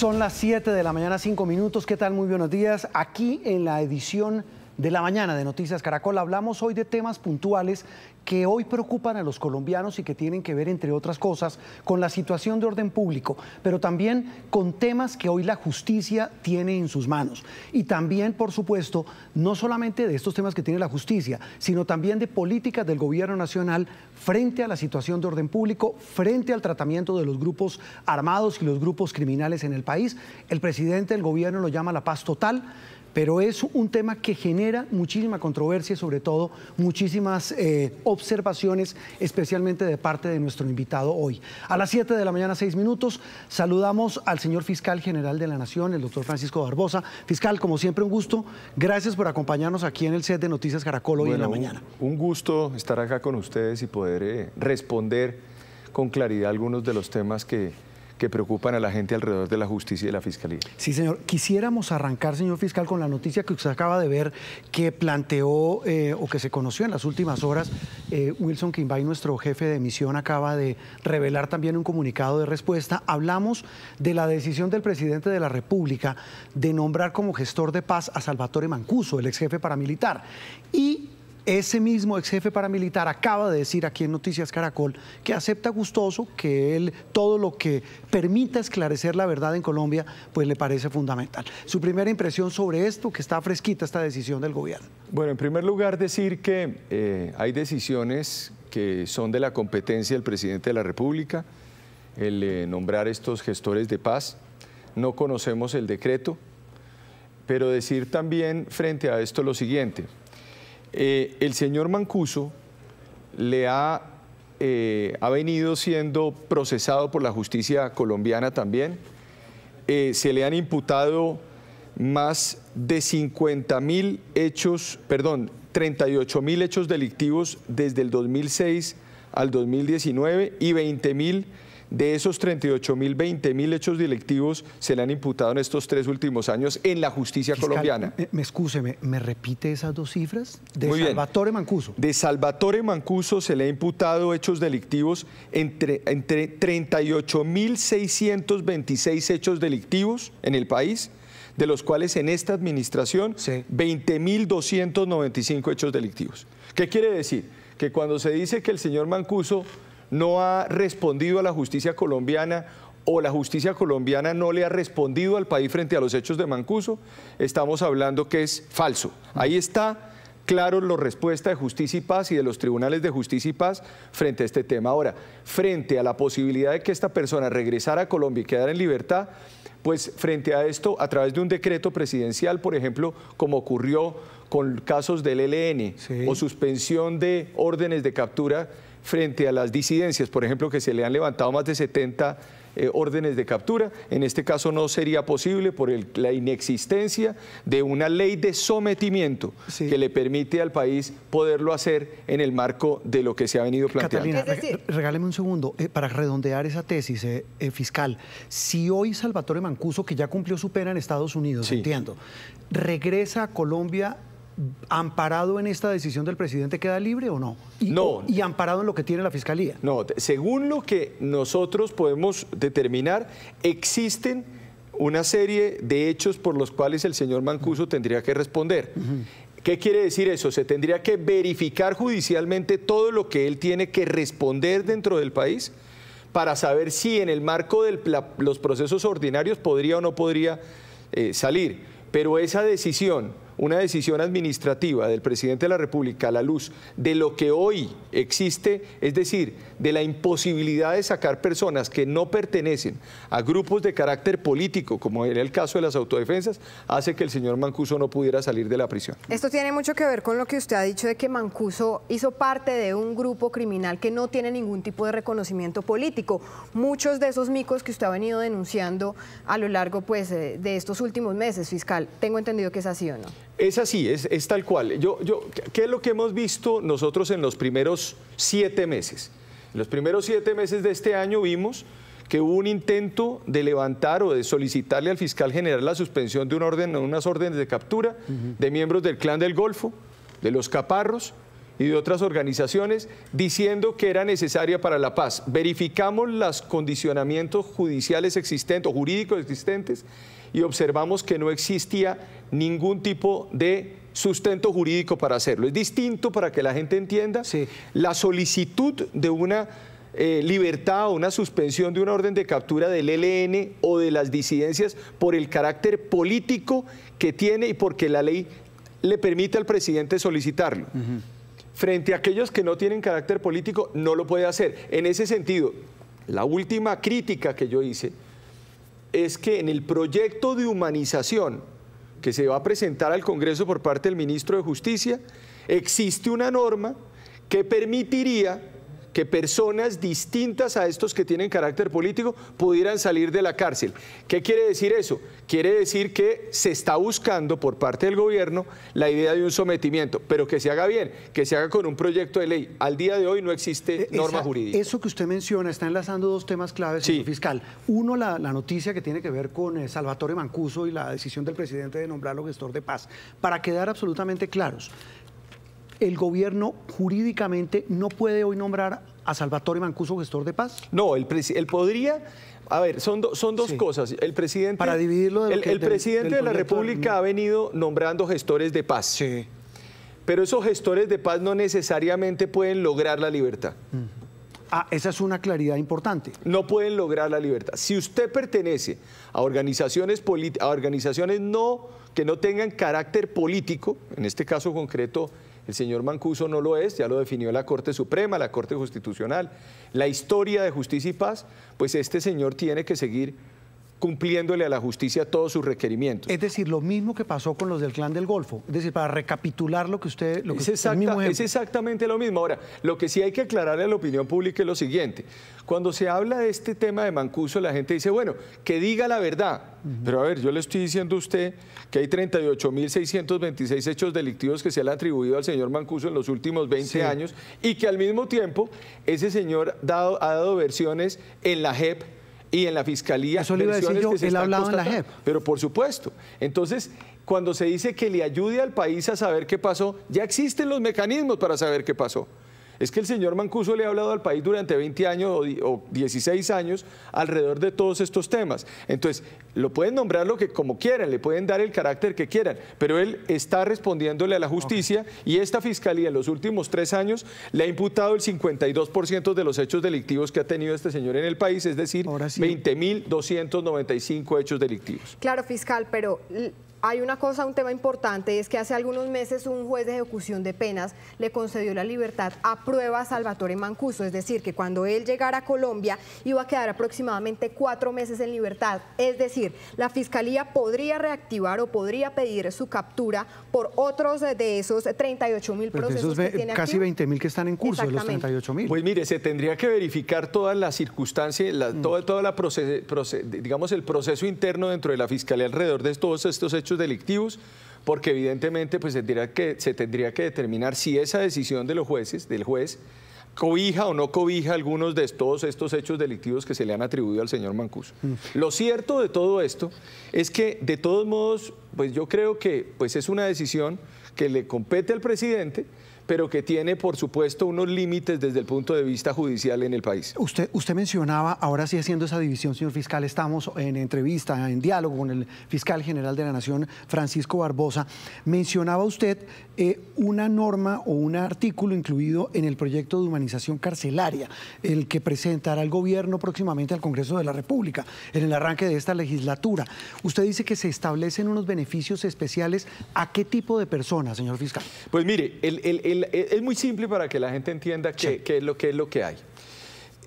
Son las 7 de la mañana, 5 minutos. ¿Qué tal? Muy buenos días. Aquí en la edición de la mañana de Noticias Caracol hablamos hoy de temas puntuales que hoy preocupan a los colombianos y que tienen que ver, entre otras cosas, con la situación de orden público, pero también con temas que hoy la justicia tiene en sus manos. Y también, por supuesto, no solamente de estos temas que tiene la justicia, sino también de políticas del gobierno nacional frente a la situación de orden público, frente al tratamiento de los grupos armados y los grupos criminales en el país. El presidente del gobierno lo llama la paz total, pero es un tema que genera muchísima controversia y sobre todo muchísimas observaciones, especialmente de parte de nuestro invitado hoy. A las 7 de la mañana, 6 minutos, saludamos al señor fiscal general de la Nación, el doctor Francisco Barbosa. Fiscal, como siempre, un gusto. Gracias por acompañarnos aquí en el set de Noticias Caracol hoy en la mañana. Un gusto estar acá con ustedes y poder responder con claridad algunos de los temas que preocupan a la gente alrededor de la justicia y de la fiscalía. Sí, señor. Quisiéramos arrancar, señor fiscal, con la noticia que usted acaba de ver, que planteó o que se conoció en las últimas horas. Wilson Quimbay, nuestro jefe de misión, acaba de revelar también un comunicado de respuesta. Hablamos de la decisión del presidente de la República de nombrar como gestor de paz a Salvatore Mancuso, el ex jefe paramilitar. Y ese mismo ex jefe paramilitar acaba de decir aquí en Noticias Caracol que acepta gustoso que él todo lo que permita esclarecer la verdad en Colombia, pues le parece fundamental. Su primera impresión sobre esto, que está fresquita esta decisión del gobierno. Bueno, en primer lugar decir que hay decisiones que son de la competencia del presidente de la República, el nombrar estos gestores de paz. No conocemos el decreto, pero decir también frente a esto lo siguiente. El señor Mancuso ha venido siendo procesado por la justicia colombiana también. Se le han imputado más de 38 mil hechos delictivos desde el 2006 al 2019 y 20.000 de esos 38.000, 20.000 hechos delictivos se le han imputado en estos 3 últimos años en la justicia fiscal colombiana. ¿Me repite esas dos cifras? Muy bien. Salvatore Mancuso. De Salvatore Mancuso se le ha imputado hechos delictivos entre 38.626 hechos delictivos en el país, de los cuales en esta administración 20.295 hechos delictivos. ¿Qué quiere decir? Que cuando se dice que el señor Mancuso no ha respondido a la justicia colombiana o la justicia colombiana no le ha respondido al país frente a los hechos de Mancuso, estamos hablando que es falso. Ahí está claro la respuesta de Justicia y Paz y de los tribunales de Justicia y Paz frente a este tema. Ahora, frente a la posibilidad de que esta persona regresara a Colombia y quedara en libertad, pues frente a esto, a través de un decreto presidencial, por ejemplo, como ocurrió con casos del ELN o suspensión de órdenes de captura, frente a las disidencias, por ejemplo, que se le han levantado más de 70 órdenes de captura. En este caso no sería posible por la inexistencia de una ley de sometimiento que le permite al país poderlo hacer en el marco de lo que se ha venido planteando. Catalina, regáleme un segundo para redondear esa tesis, fiscal. Si hoy Salvatore Mancuso, que ya cumplió su pena en Estados Unidos, entiendo, regresa a Colombia, ¿amparado en esta decisión del presidente queda libre o no? Y amparado en lo que tiene la Fiscalía. No, según lo que nosotros podemos determinar, existen una serie de hechos por los cuales el señor Mancuso tendría que responder. ¿Qué quiere decir eso? Se tendría que verificar judicialmente todo lo que él tiene que responder dentro del país para saber si en el marco de los procesos ordinarios podría o no podría salir. Pero esa decisión, una decisión administrativa del presidente de la República a la luz de lo que hoy existe, es decir, de la imposibilidad de sacar personas que no pertenecen a grupos de carácter político, como era el caso de las autodefensas, hace que el señor Mancuso no pudiera salir de la prisión. Esto tiene mucho que ver con lo que usted ha dicho de que Mancuso hizo parte de un grupo criminal que no tiene ningún tipo de reconocimiento político. Muchos de esos micos que usted ha venido denunciando a lo largo de estos últimos meses, fiscal, tengo entendido que es así, ¿o no? Es así, es tal cual. ¿Qué es lo que hemos visto nosotros en los primeros 7 meses? En los primeros 7 meses de este año vimos que hubo un intento de levantar o de solicitarle al fiscal general la suspensión de unas órdenes de captura de miembros del Clan del Golfo, de los Caparros y de otras organizaciones diciendo que era necesaria para la paz. Verificamos los condicionamientos judiciales existentes o jurídicos existentes y observamos que no existía ningún tipo de sustento jurídico para hacerlo. Es distinto, para que la gente entienda, sí, la solicitud de una libertad o una suspensión de una orden de captura del ELN o de las disidencias por el carácter político que tiene y porque la ley le permite al presidente solicitarlo. Uh-huh. Frente a aquellos que no tienen carácter político, no lo puede hacer. En ese sentido, la última crítica que yo hice es que en el proyecto de humanización que se va a presentar al Congreso por parte del ministro de Justicia, existe una norma que permitiría que personas distintas a estos que tienen carácter político pudieran salir de la cárcel. ¿Qué quiere decir eso? Quiere decir que se está buscando por parte del gobierno la idea de un sometimiento, pero que se haga bien, que se haga con un proyecto de ley. Al día de hoy no existe norma jurídica. Eso que usted menciona está enlazando dos temas claves, señor fiscal. Uno, la noticia que tiene que ver con Salvatore Mancuso y la decisión del presidente de nombrarlo gestor de paz. Para quedar absolutamente claros, ¿el gobierno jurídicamente no puede hoy nombrar a Salvatore Mancuso gestor de paz? No, él podría... A ver, son dos cosas. El presidente, para dividirlo de el presidente de la República ha venido nombrando gestores de paz. Sí. Pero esos gestores de paz no necesariamente pueden lograr la libertad. Ah, esa es una claridad importante. No pueden lograr la libertad. Si usted pertenece a organizaciones que no tengan carácter político, en este caso concreto, el señor Mancuso no lo es, ya lo definió la Corte Suprema, la Corte Constitucional, la historia de Justicia y Paz, pues este señor tiene que seguir cumpliéndole a la justicia todos sus requerimientos. Es decir, lo mismo que pasó con los del Clan del Golfo, es decir, para recapitular lo que usted... Es exactamente lo mismo. Ahora, lo que sí hay que aclararle a la opinión pública es lo siguiente. Cuando se habla de este tema de Mancuso, la gente dice, bueno, que diga la verdad. Pero a ver, yo le estoy diciendo a usted que hay 38.626 hechos delictivos que se le han atribuido al señor Mancuso en los últimos 20 años y que al mismo tiempo ese señor ha dado versiones en la JEP y en la Fiscalía. Eso le iba a decir yo, él ha hablado en la JEP. Pero por supuesto. Entonces, cuando se dice que le ayude al país a saber qué pasó, ya existen los mecanismos para saber qué pasó. Es que el señor Mancuso le ha hablado al país durante 20 años o 16 años alrededor de todos estos temas. Entonces, lo pueden nombrar como quieran, le pueden dar el carácter que quieran, pero él está respondiéndole a la justicia y esta fiscalía en los últimos 3 años le ha imputado el 52% de los hechos delictivos que ha tenido este señor en el país, es decir, 20.295 hechos delictivos. Claro, fiscal, pero... hay una cosa, un tema importante, es que hace algunos meses un juez de ejecución de penas le concedió la libertad a prueba a Salvatore Mancuso, es decir, que cuando él llegara a Colombia iba a quedar aproximadamente 4 meses en libertad, es decir, la Fiscalía podría reactivar o podría pedir su captura por otros de esos 38.000 procesos que tiene casi activo. 20.000 que están en curso de los 38.000. Pues mire, se tendría que verificar todas las circunstancias, el proceso interno dentro de la Fiscalía alrededor de todos estos hechos delictivos, porque evidentemente pues se tendría que determinar si esa decisión de los jueces, del juez, cobija o no cobija algunos de todos estos hechos delictivos que se le han atribuido al señor Mancuso. Lo cierto de todo esto es que de todos modos, pues yo creo que pues es una decisión que le compete al presidente, pero que tiene, por supuesto, unos límites desde el punto de vista judicial en el país. Usted mencionaba, ahora sí haciendo esa división, señor fiscal, estamos en entrevista, en diálogo con el fiscal general de la Nación, Francisco Barbosa, mencionaba usted una norma o un artículo incluido en el proyecto de humanización carcelaria, el que presentará el gobierno próximamente al Congreso de la República, en el arranque de esta legislatura. Usted dice que se establecen unos beneficios especiales. ¿A qué tipo de personas, señor fiscal? Pues mire, es muy simple para que la gente entienda qué es lo que hay.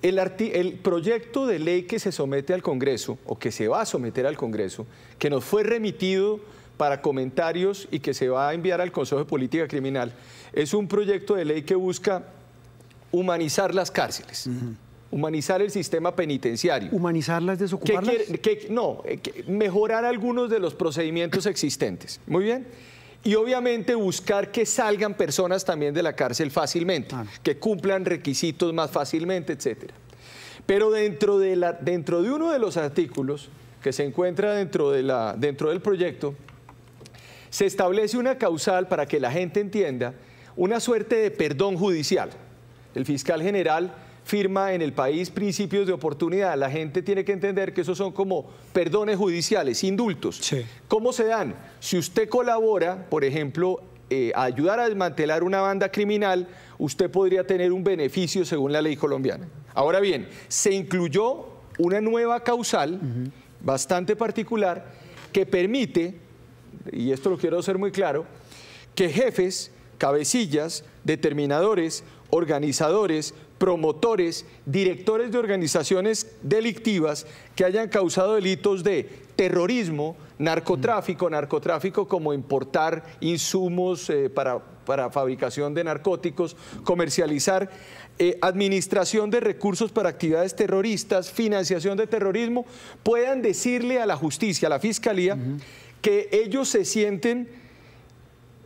El proyecto de ley que se somete al Congreso, o que se va a someter al Congreso, que nos fue remitido para comentarios y que se va a enviar al Consejo de Política Criminal, es un proyecto de ley que busca humanizar las cárceles, humanizar el sistema penitenciario. ¿Humanizarlas, desocuparlas? Mejorar algunos de los procedimientos existentes. Muy bien. Y obviamente buscar que salgan personas también de la cárcel fácilmente, que cumplan requisitos más fácilmente, etc. Pero dentro de uno de los artículos que se encuentra dentro del proyecto, se establece una causal para que la gente entienda una suerte de perdón judicial. El fiscal general firma en El País principios de oportunidad. La gente tiene que entender que esos son como perdones judiciales, indultos. Sí. ¿Cómo se dan? Si usted colabora, por ejemplo, a ayudar a desmantelar una banda criminal, usted podría tener un beneficio según la ley colombiana. Ahora bien, se incluyó una nueva causal bastante particular que permite, y esto lo quiero hacer muy claro, que jefes, cabecillas, determinadores, organizadores, promotores, directores de organizaciones delictivas que hayan causado delitos de terrorismo, narcotráfico, como importar insumos para fabricación de narcóticos, comercializar, administración de recursos para actividades terroristas, financiación de terrorismo, puedan decirle a la justicia, a la fiscalía, que ellos se sienten,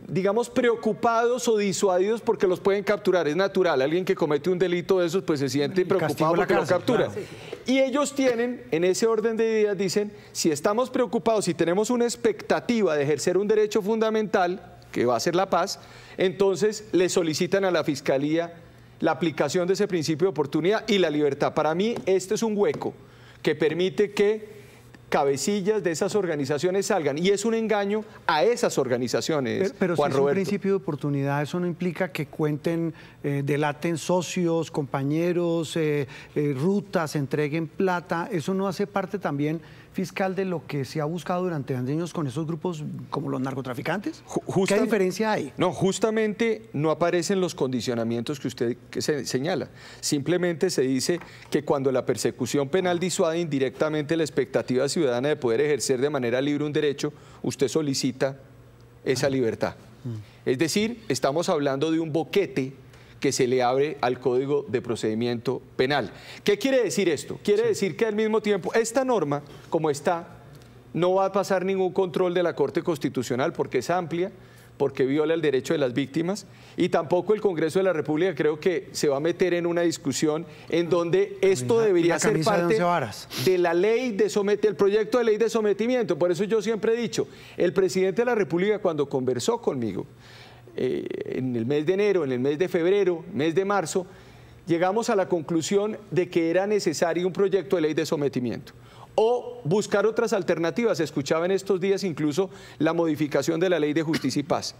digamos, preocupados o disuadidos porque los pueden capturar. Es natural, alguien que comete un delito de esos pues se siente preocupado porque lo capturan. Claro. Y ellos tienen, en ese orden de ideas, dicen, si estamos preocupados, si tenemos una expectativa de ejercer un derecho fundamental, que va a ser la paz, entonces le solicitan a la Fiscalía la aplicación de ese principio de oportunidad y la libertad. Para mí, este es un hueco que permite que cabecillas de esas organizaciones salgan, y es un engaño a esas organizaciones. Pero Juan, si es un principio de oportunidad, eso no implica que cuenten, delaten socios, compañeros, rutas, entreguen plata. Eso no hace parte también, fiscal, de lo que se ha buscado durante años con esos grupos como los narcotraficantes. ¿Qué diferencia hay? No, justamente no aparecen los condicionamientos que usted señala. Simplemente se dice que cuando la persecución penal disuade indirectamente la expectativa ciudadana de poder ejercer de manera libre un derecho, usted solicita esa libertad. Es decir, estamos hablando de un boquete que se le abre al Código de Procedimiento Penal. ¿Qué quiere decir esto? Quiere decir que al mismo tiempo esta norma, como está, no va a pasar ningún control de la Corte Constitucional porque es amplia, porque viola el derecho de las víctimas, y tampoco el Congreso de la República creo que se va a meter en una discusión en donde esto debería ser parte de la ley de sometimiento, el proyecto de ley de sometimiento. Por eso yo siempre he dicho, el presidente de la República cuando conversó conmigo, en el mes de enero, en el mes de febrero, mes de marzo, llegamos a la conclusión de que era necesario un proyecto de ley de sometimiento o buscar otras alternativas. Escuchaba en estos días incluso la modificación de la ley de Justicia y Paz.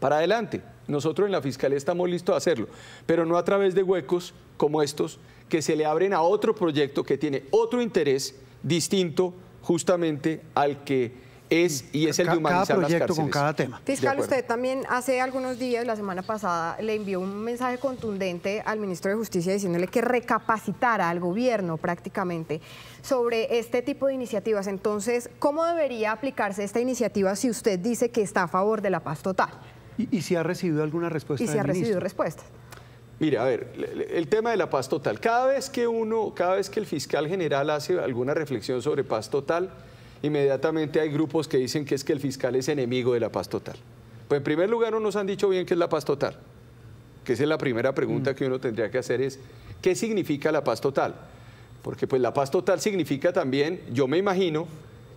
Para adelante, nosotros en la Fiscalía estamos listos a hacerlo, pero no a través de huecos como estos que se le abren a otro proyecto que tiene otro interés distinto justamente al que es el de humanizar cada proyecto las con cada tema. Fiscal, usted también hace algunos días, la semana pasada, le envió un mensaje contundente al ministro de Justicia diciéndole que recapacitara al gobierno prácticamente sobre este tipo de iniciativas. Entonces, ¿cómo debería aplicarse esta iniciativa si usted dice que está a favor de la paz total? ¿Y si ha recibido alguna respuesta? ¿Y si ha recibido respuesta? Mire, a ver, el tema de la paz total. Cada vez que el fiscal general hace alguna reflexión sobre paz total, inmediatamente hay grupos que dicen que es que el fiscal es enemigo de la paz total. Pues en primer lugar no nos han dicho bien qué es la paz total, que esa es la primera pregunta que uno tendría que hacer, es ¿qué significa la paz total? Porque pues la paz total significa también, yo me imagino,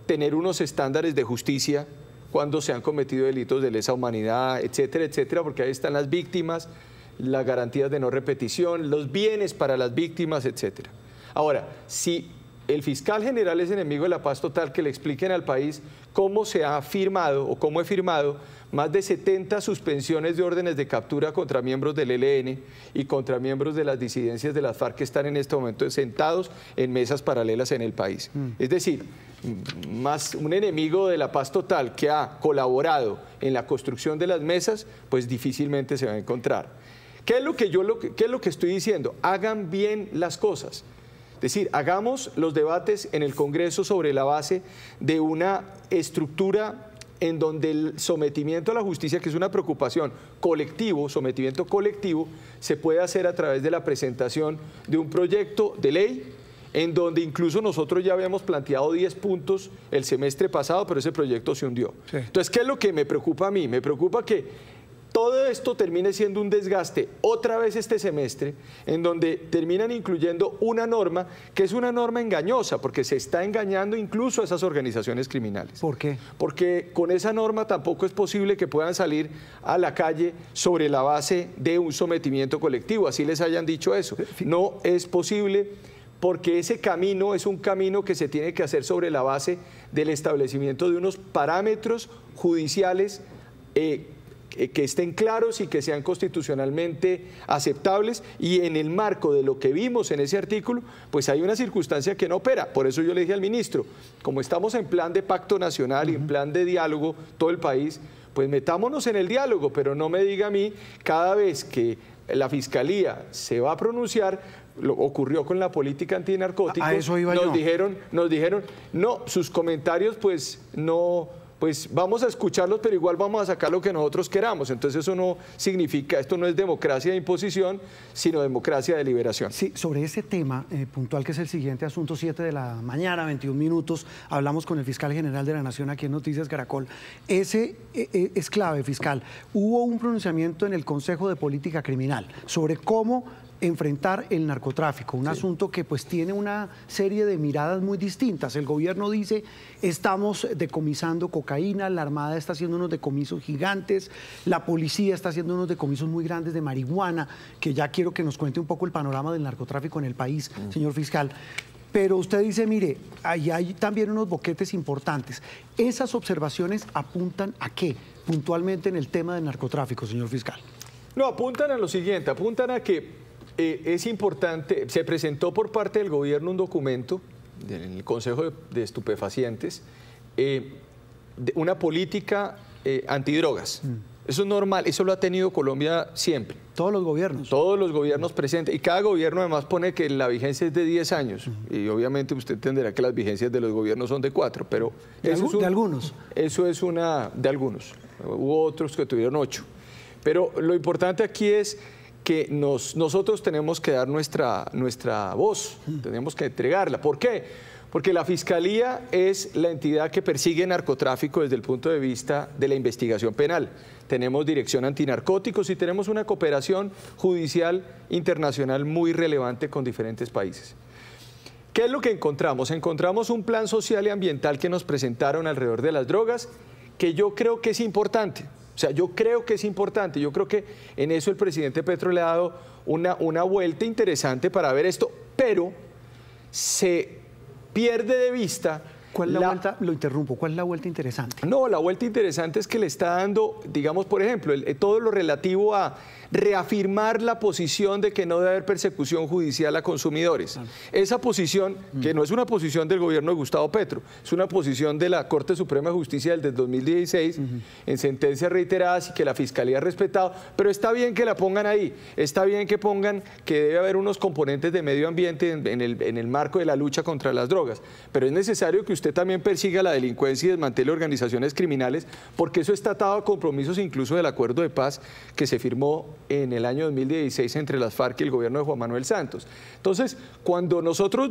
tener unos estándares de justicia cuando se han cometido delitos de lesa humanidad, etcétera, etcétera, porque ahí están las víctimas, las garantías de no repetición, los bienes para las víctimas, etcétera. Ahora, si el fiscal general es enemigo de la paz total, que le expliquen al país cómo se ha firmado o cómo he firmado más de 70 suspensiones de órdenes de captura contra miembros del ELN y contra miembros de las disidencias de las FARC que están en este momento sentados en mesas paralelas en el país. Es decir, más un enemigo de la paz total que ha colaborado en la construcción de las mesas, pues difícilmente se va a encontrar. ¿Qué es lo que estoy diciendo? Hagan bien las cosas. Es decir, hagamos los debates en el Congreso sobre la base de una estructura en donde el sometimiento a la justicia, que es una preocupación colectivo, sometimiento colectivo, se puede hacer a través de la presentación de un proyecto de ley, en donde incluso nosotros ya habíamos planteado 10 puntos el semestre pasado, pero ese proyecto se hundió. Sí. Entonces, ¿qué es lo que me preocupa a mí? Me preocupa que todo esto termine siendo un desgaste otra vez este semestre, en donde terminan incluyendo una norma que es una norma engañosa, porque se está engañando incluso a esas organizaciones criminales. ¿Por qué? Porque con esa norma tampoco es posible que puedan salir a la calle sobre la base de un sometimiento colectivo, así les hayan dicho eso. No es posible, porque ese camino es un camino que se tiene que hacer sobre la base del establecimiento de unos parámetros judiciales que estén claros y que sean constitucionalmente aceptables, y en el marco de lo que vimos en ese artículo, pues hay una circunstancia que no opera. Por eso yo le dije al ministro, como estamos en plan de pacto nacional y en plan de diálogo todo el país, pues metámonos en el diálogo, pero no me diga a mí cada vez que la Fiscalía se va a pronunciar. Lo ocurrió con la política antinarcótica. A eso iba yo. Nos dijeron, no, sus comentarios pues no... pues vamos a escucharlos, pero igual vamos a sacar lo que nosotros queramos. Entonces eso no significa, esto no es democracia de imposición, sino democracia de liberación. Sí, sobre ese tema puntual, que es el siguiente asunto, 7 de la mañana, 21 minutos, hablamos con el fiscal general de la Nación aquí en Noticias Caracol. Ese es clave, fiscal. Hubo un pronunciamiento en el Consejo de Política Criminal sobre cómo enfrentar el narcotráfico, un asunto que pues tiene una serie de miradas muy distintas. El gobierno dice, estamos decomisando cocaína, la Armada está haciendo unos decomisos gigantes, la policía está haciendo unos decomisos muy grandes de marihuana, que ya quiero que nos cuente un poco el panorama del narcotráfico en el país, señor fiscal. Pero usted dice, mire, ahí hay también unos boquetes importantes. ¿Esas observaciones apuntan a qué, puntualmente en el tema del narcotráfico, señor fiscal? No, apuntan a lo siguiente, apuntan a que es importante, se presentó por parte del gobierno un documento en el Consejo de Estupefacientes, una política antidrogas. Eso es normal, eso lo ha tenido Colombia siempre. Todos los gobiernos. Todos los gobiernos presentes, y cada gobierno además pone que la vigencia es de 10 años, y obviamente usted entenderá que las vigencias de los gobiernos son de 4, pero... ¿De algunos? Eso es una... de algunos. Hubo otros que tuvieron 8. Pero lo importante aquí es que nosotros tenemos que dar nuestra voz, tenemos que entregarla. ¿Por qué? Porque la Fiscalía es la entidad que persigue narcotráfico desde el punto de vista de la investigación penal. Tenemos dirección antinarcóticos y tenemos una cooperación judicial internacional muy relevante con diferentes países. ¿Qué es lo que encontramos? Encontramos un plan social y ambiental que nos presentaron alrededor de las drogas, que yo creo que es importante. O sea, yo creo que es importante, yo creo que en eso el presidente Petro le ha dado una vuelta interesante para ver esto, pero se pierde de vista... ¿Cuál es la vuelta? Lo interrumpo, ¿cuál es la vuelta interesante? No, la vuelta interesante es que le está dando, digamos, por ejemplo, todo lo relativo a reafirmar la posición de que no debe haber persecución judicial a consumidores. Claro. Esa posición, que no es una posición del gobierno de Gustavo Petro, es una posición de la Corte Suprema de Justicia desde 2016, en sentencias reiteradas, y que la Fiscalía ha respetado, pero está bien que la pongan ahí, está bien que pongan que debe haber unos componentes de medio ambiente en el marco de la lucha contra las drogas, pero es necesario que usted también persiga la delincuencia y desmantele organizaciones criminales, porque eso está atado a compromisos incluso del acuerdo de paz que se firmó en el año 2016 entre las FARC y el gobierno de Juan Manuel Santos. Entonces, cuando nosotros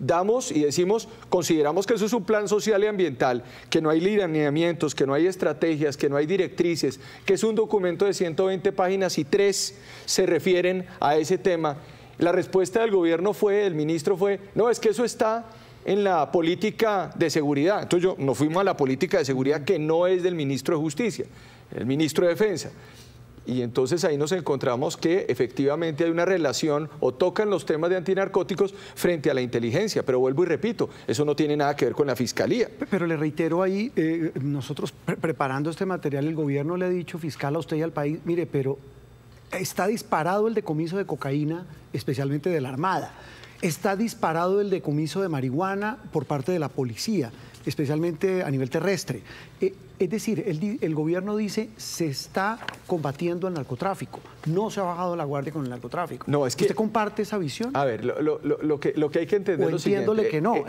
damos y decimos, consideramos que eso es un plan social y ambiental, que no hay lineamientos, que no hay estrategias, que no hay directrices, que es un documento de 120 páginas y 3 se refieren a ese tema, la respuesta del gobierno fue, el ministro fue, no, es que eso está en la política de seguridad. Entonces nos fuimos a la política de seguridad, que no es del ministro de Justicia, el ministro de Defensa. Y entonces ahí nos encontramos que efectivamente hay una relación, o tocan los temas de antinarcóticos frente a la inteligencia, pero vuelvo y repito, eso no tiene nada que ver con la Fiscalía. Pero le reitero ahí, nosotros preparando este material, el gobierno le ha dicho, fiscal, a usted y al país, mire, pero está disparado el decomiso de cocaína, especialmente de la Armada, está disparado el decomiso de marihuana por parte de la policía, especialmente a nivel terrestre. Es decir, el gobierno dice, se está combatiendo al narcotráfico, no se ha bajado la guardia con el narcotráfico. No, es que... ¿Usted comparte esa visión? A ver, lo que hay que entender es lo siguiente.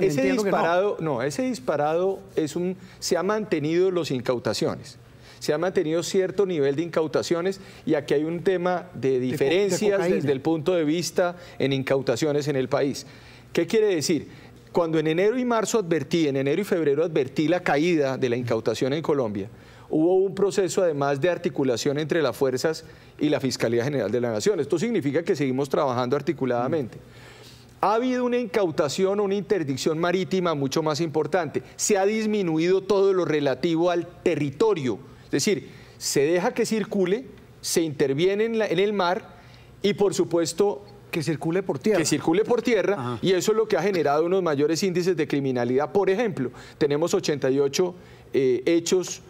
Ese disparado es un... Se han mantenido las incautaciones. Se ha mantenido cierto nivel de incautaciones, y aquí hay un tema de diferencias desde el punto de vista en incautaciones en el país. ¿Qué quiere decir? Cuando en enero y febrero advertí la caída de la incautación en Colombia, hubo un proceso además de articulación entre las fuerzas y la Fiscalía General de la Nación. Esto significa que seguimos trabajando articuladamente. Ha habido una incautación, una interdicción marítima mucho más importante. Se ha disminuido todo lo relativo al territorio. Es decir, se deja que circule, se interviene en el mar y, por supuesto, que circule por tierra. Que circule por tierra. Ajá. Y eso es lo que ha generado unos mayores índices de criminalidad. Por ejemplo, tenemos 88 hechos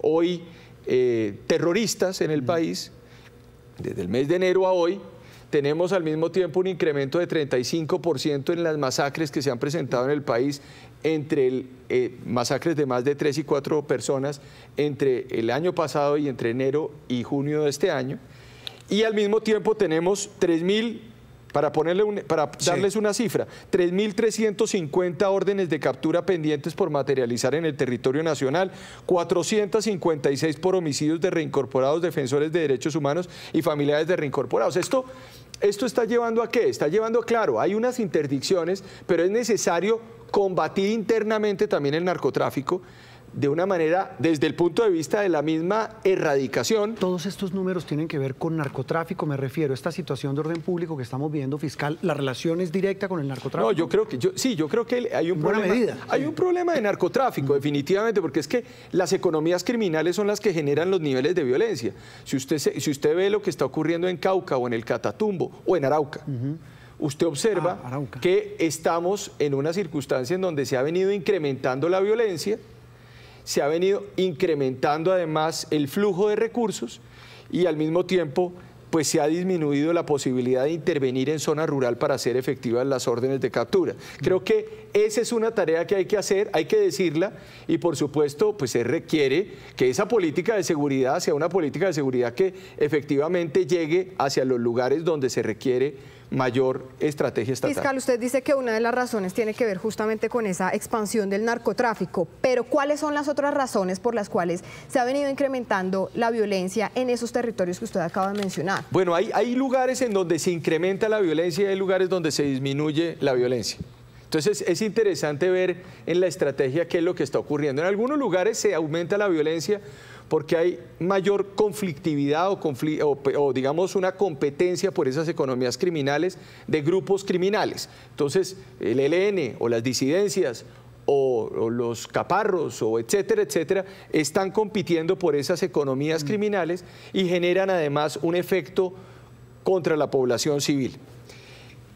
hoy terroristas en el país. Desde el mes de enero a hoy tenemos al mismo tiempo un incremento de 35% en las masacres que se han presentado en el país, entre masacres de más de 3 y 4 personas entre el año pasado y entre enero y junio de este año. Y al mismo tiempo tenemos 3.000, para darles una cifra, 3.350 órdenes de captura pendientes por materializar en el territorio nacional, 456 por homicidios de reincorporados, defensores de derechos humanos y familiares de reincorporados. ¿Esto está llevando a qué? Está llevando, claro, hay unas interdicciones, pero es necesario combatir internamente también el narcotráfico, de una manera, desde el punto de vista de la misma erradicación. Todos estos números tienen que ver con narcotráfico, me refiero a esta situación de orden público que estamos viendo, fiscal, ¿la relación es directa con el narcotráfico? No, yo creo que, yo creo que hay un problema. Hay un problema de narcotráfico, definitivamente, porque es que las economías criminales son las que generan los niveles de violencia. Si usted ve lo que está ocurriendo en Cauca o en el Catatumbo o en Arauca, usted observa que estamos en una circunstancia en donde se ha venido incrementando la violencia, se ha venido incrementando además el flujo de recursos y al mismo tiempo pues se ha disminuido la posibilidad de intervenir en zona rural para hacer efectivas las órdenes de captura. Creo que esa es una tarea que hay que hacer, hay que decirla y por supuesto pues se requiere que esa política de seguridad sea una política de seguridad que efectivamente llegue hacia los lugares donde se requiere mayor estrategia estatal. Fiscal, usted dice que una de las razones tiene que ver justamente con esa expansión del narcotráfico, pero ¿cuáles son las otras razones por las cuales se ha venido incrementando la violencia en esos territorios que usted acaba de mencionar? Bueno, hay lugares en donde se incrementa la violencia y hay lugares donde se disminuye la violencia. Entonces es interesante ver en la estrategia qué es lo que está ocurriendo. En algunos lugares se aumenta la violencia porque hay mayor conflictividad o digamos una competencia por esas economías criminales de grupos criminales. Entonces el ELN o las disidencias o los caparros o etcétera, etcétera, están compitiendo por esas economías criminales y generan además un efecto contra la población civil.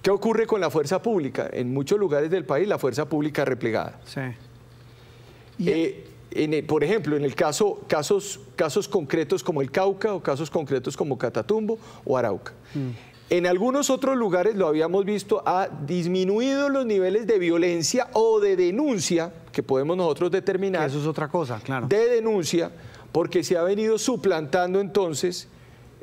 ¿Qué ocurre con la fuerza pública? En muchos lugares del país la fuerza pública replegada. Sí. Por ejemplo, en el casos concretos como el Cauca o casos concretos como Catatumbo o Arauca. En algunos otros lugares, lo habíamos visto, ha disminuido los niveles de violencia o de denuncia, que podemos nosotros determinar. Eso es otra cosa, claro. De denuncia, porque se ha venido suplantando entonces,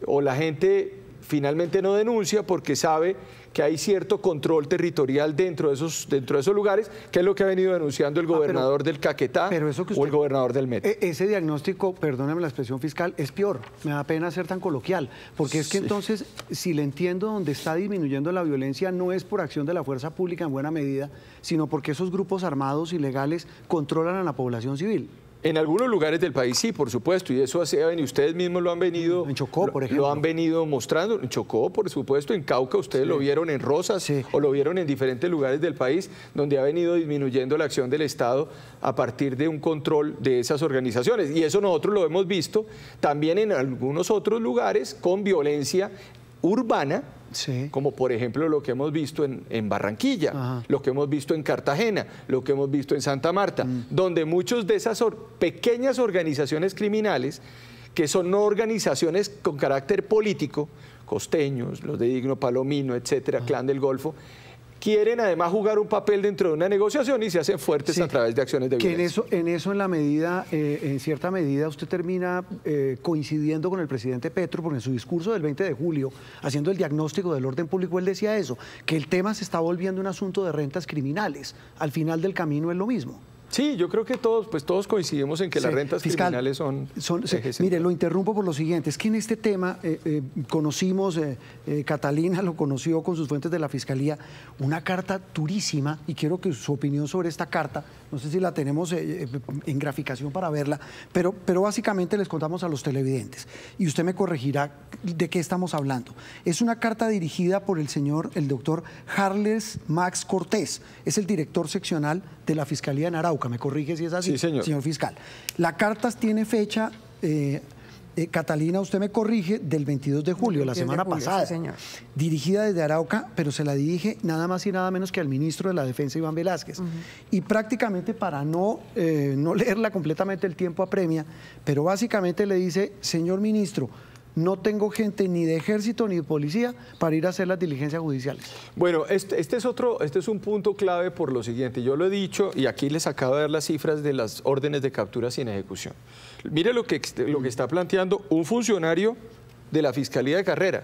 o la gente finalmente no denuncia porque sabe que hay cierto control territorial dentro de esos lugares, que es lo que ha venido denunciando el gobernador del Caquetá o el gobernador del Meta. Ese diagnóstico, perdóneme la expresión fiscal, es peor, me da pena ser tan coloquial, porque es que entonces, si le entiendo, donde está disminuyendo la violencia no es por acción de la fuerza pública en buena medida, sino porque esos grupos armados ilegales controlan a la población civil. En algunos lugares del país sí, por supuesto, y eso ustedes mismos lo han venido. En Chocó, por ejemplo. Lo han venido mostrando, en Chocó, por supuesto, en Cauca, ustedes lo vieron en Rosas o lo vieron en diferentes lugares del país, donde ha venido disminuyendo la acción del Estado a partir de un control de esas organizaciones. Y eso nosotros lo hemos visto también en algunos otros lugares con violencia urbana, como por ejemplo lo que hemos visto en Barranquilla, lo que hemos visto en Cartagena, lo que hemos visto en Santa Marta, donde muchas de esas pequeñas organizaciones criminales, que son organizaciones con carácter político, costeños, los de Digno, Palomino, etcétera, Clan del Golfo, quieren además jugar un papel dentro de una negociación y se hacen fuertes a través de acciones de violencia. En cierta medida, usted termina coincidiendo con el presidente Petro, porque en su discurso del 20 de julio, haciendo el diagnóstico del orden público, él decía eso, que el tema se está volviendo un asunto de rentas criminales. Al final del camino es lo mismo. Sí, yo creo que todos, pues todos coincidimos en que las rentas criminales son mire, lo interrumpo por lo siguiente, es que en este tema conocimos, Catalina lo conoció con sus fuentes de la Fiscalía, una carta durísima, y quiero que su opinión sobre esta carta, no sé si la tenemos en graficación para verla, pero básicamente les contamos a los televidentes, y usted me corregirá de qué estamos hablando. Es una carta dirigida por el señor, el doctor Harles Max Cortés, es el director seccional de la Fiscalía en Arauca, me corrige si es así, sí, señor fiscal. La carta tiene fecha, Catalina, usted me corrige, del 22 de julio, la semana pasada, sí, señor. Dirigida desde Arauca, pero se la dirige nada más y nada menos que al ministro de la Defensa, Iván Velázquez. Y prácticamente, para no leerla completamente, el tiempo apremia, pero básicamente le dice, señor ministro, no tengo gente ni de ejército ni de policía para ir a hacer las diligencias judiciales. Bueno, este es un punto clave por lo siguiente. Yo lo he dicho y aquí les acabo de dar las cifras de las órdenes de captura sin ejecución. Mire lo que está planteando un funcionario de la Fiscalía de Carrera.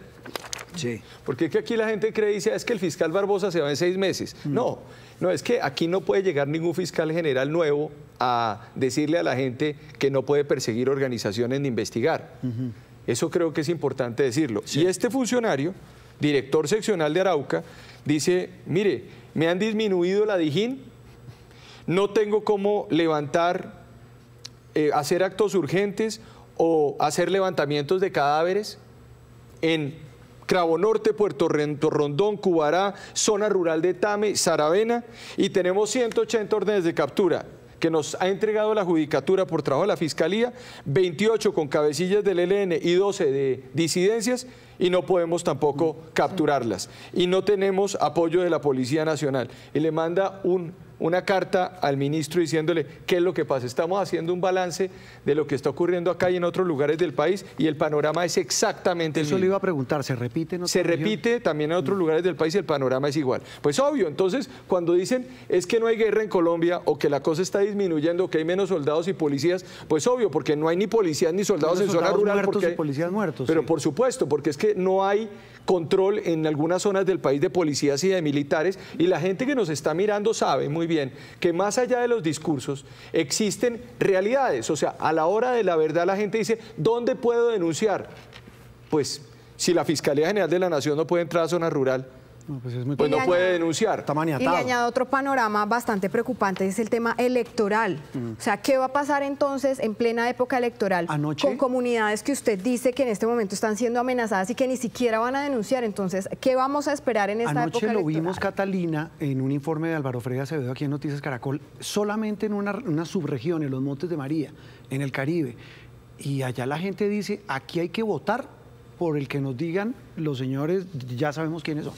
Sí. Porque es que aquí la gente cree y dice, es que el fiscal Barbosa se va en 6 meses. No, no, es que aquí no puede llegar ningún fiscal general nuevo a decirle a la gente que no puede perseguir organizaciones ni investigar. Eso creo que es importante decirlo. Sí. Y este funcionario, director seccional de Arauca, dice, mire, me han disminuido la DIJÍN, no tengo cómo levantar, hacer actos urgentes o hacer levantamientos de cadáveres en Cravo Norte, Puerto Rondón, Cubará, zona rural de Tame, Saravena, y tenemos 180 órdenes de captura que nos ha entregado la Judicatura por trabajo de la Fiscalía, 28 con cabecillas del ELN y 12 de disidencias, y no podemos tampoco capturarlas. Y no tenemos apoyo de la Policía Nacional. Y le manda una carta al ministro diciéndole qué es lo que pasa. Estamos haciendo un balance de lo que está ocurriendo acá y en otros lugares del país, y el panorama es exactamente el mismo. Eso le iba a preguntar, ¿se repite en otra región? Se repite también en otros lugares del país, el panorama es igual. Pues obvio, entonces cuando dicen es que no hay guerra en Colombia o que la cosa está disminuyendo, que hay menos soldados y policías, pues obvio, porque no hay ni policías ni soldados en zona rural. Muertos porque... y policías muertos. Pero por supuesto, porque es que no hay control en algunas zonas del país de policías y de militares, y la gente que nos está mirando sabe muy bien que más allá de los discursos existen realidades. O sea, a la hora de la verdad la gente dice, ¿dónde puedo denunciar? Pues si la Fiscalía General de la Nación no puede entrar a zona rural, pues no puede denunciar. Está maniatado. Y le añado otro panorama bastante preocupante, es el tema electoral. O sea, ¿qué va a pasar entonces en plena época electoral con comunidades que usted dice que en este momento están siendo amenazadas y que ni siquiera van a denunciar? Entonces, ¿qué vamos a esperar en esta época electoral? Anoche lo vimos, Catalina, en un informe de Álvaro Freire Acevedo aquí en Noticias Caracol, solamente en una subregión, en los Montes de María, en el Caribe. Y allá la gente dice, aquí hay que votar por el que nos digan los señores, ya sabemos quiénes son.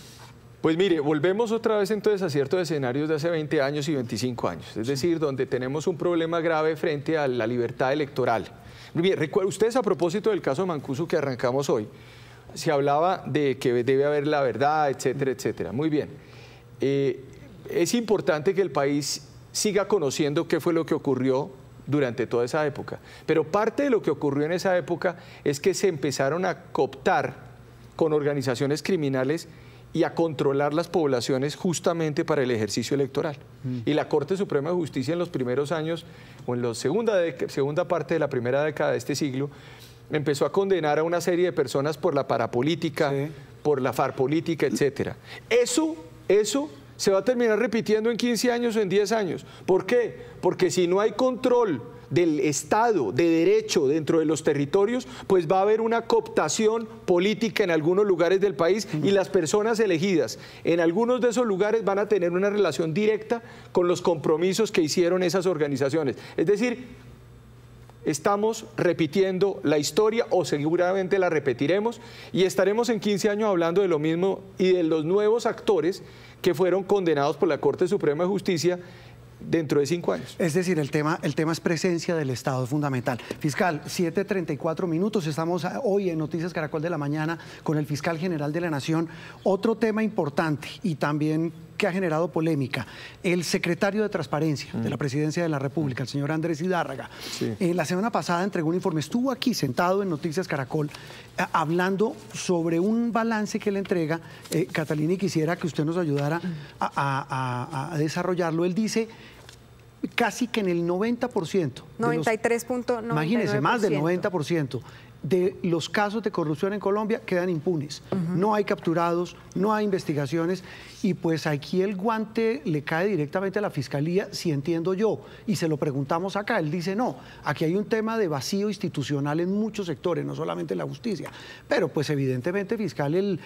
Pues mire, volvemos otra vez entonces a ciertos escenarios de hace 20 años y 25 años, es decir, donde tenemos un problema grave frente a la libertad electoral. Bien, ustedes, a propósito del caso Mancuso que arrancamos hoy, se hablaba de que debe haber la verdad, etcétera, etcétera. Muy bien, es importante que el país siga conociendo qué fue lo que ocurrió durante toda esa época, pero parte de lo que ocurrió en esa época es que se empezaron a cooptar con organizaciones criminales y a controlar las poblaciones justamente para el ejercicio electoral. Y la Corte Suprema de Justicia en los primeros años, o en la segunda parte de la primera década de este siglo, empezó a condenar a una serie de personas por la parapolítica, por la farpolítica, etc. Eso se va a terminar repitiendo en 15 años o en 10 años. ¿Por qué? Porque si no hay control del Estado de Derecho dentro de los territorios, pues va a haber una cooptación política en algunos lugares del país, y las personas elegidas en algunos de esos lugares van a tener una relación directa con los compromisos que hicieron esas organizaciones. Es decir, estamos repitiendo la historia, o seguramente la repetiremos, y estaremos en 15 años hablando de lo mismo y de los nuevos actores que fueron condenados por la Corte Suprema de Justicia dentro de 5 años. Es decir, el tema es presencia del Estado, es fundamental. Fiscal, 7:34 minutos, estamos hoy en Noticias Caracol de la Mañana con el fiscal general de la Nación. Otro tema importante y también que ha generado polémica, el secretario de Transparencia de la Presidencia de la República, el señor Andrés Hidárraga. La semana pasada entregó un informe, estuvo aquí sentado en Noticias Caracol hablando sobre un balance que le entrega, Catalina, y quisiera que usted nos ayudara a desarrollarlo. Él dice, casi que en el 90%. 93.9%. Imagínense, más del 90% de los casos de corrupción en Colombia quedan impunes. No hay capturados, no hay investigaciones, y pues aquí el guante le cae directamente a la Fiscalía, si entiendo yo, y se lo preguntamos acá, él dice no, aquí hay un tema de vacío institucional en muchos sectores, no solamente en la justicia, pero pues evidentemente, fiscal,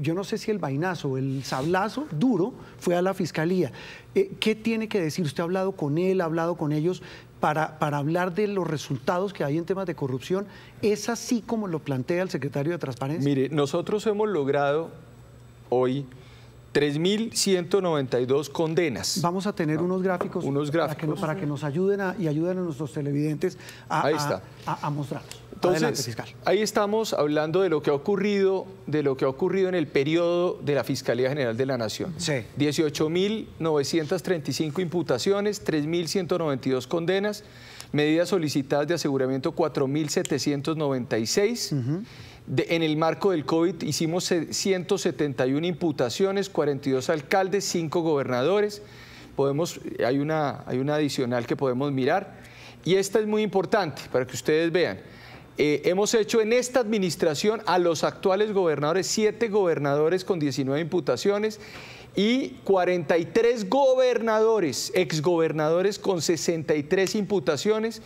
yo no sé si el vainazo, el sablazo duro fue a la Fiscalía. ¿Qué tiene que decir? ¿Usted ha hablado con él, ha hablado con ellos? Para hablar de los resultados que hay en temas de corrupción, ¿es así como lo plantea el secretario de Transparencia? Mire, nosotros hemos logrado hoy 3.192 condenas. Vamos a tener unos gráficos, para que nos ayuden y ayuden a nuestros televidentes a mostrarlos. Entonces, adelante, fiscal. Ahí estamos hablando de lo que ha ocurrido, en el periodo de la Fiscalía General de la Nación. Sí. 18.935 imputaciones, 3.192 condenas, medidas solicitadas de aseguramiento 4.796. En el marco del COVID hicimos 171 imputaciones, 42 alcaldes, 5 gobernadores. Hay una adicional que podemos mirar. Y esta es muy importante para que ustedes vean. Hemos hecho en esta administración a los actuales gobernadores, 7 gobernadores con 19 imputaciones y 43 gobernadores, exgobernadores con 63 imputaciones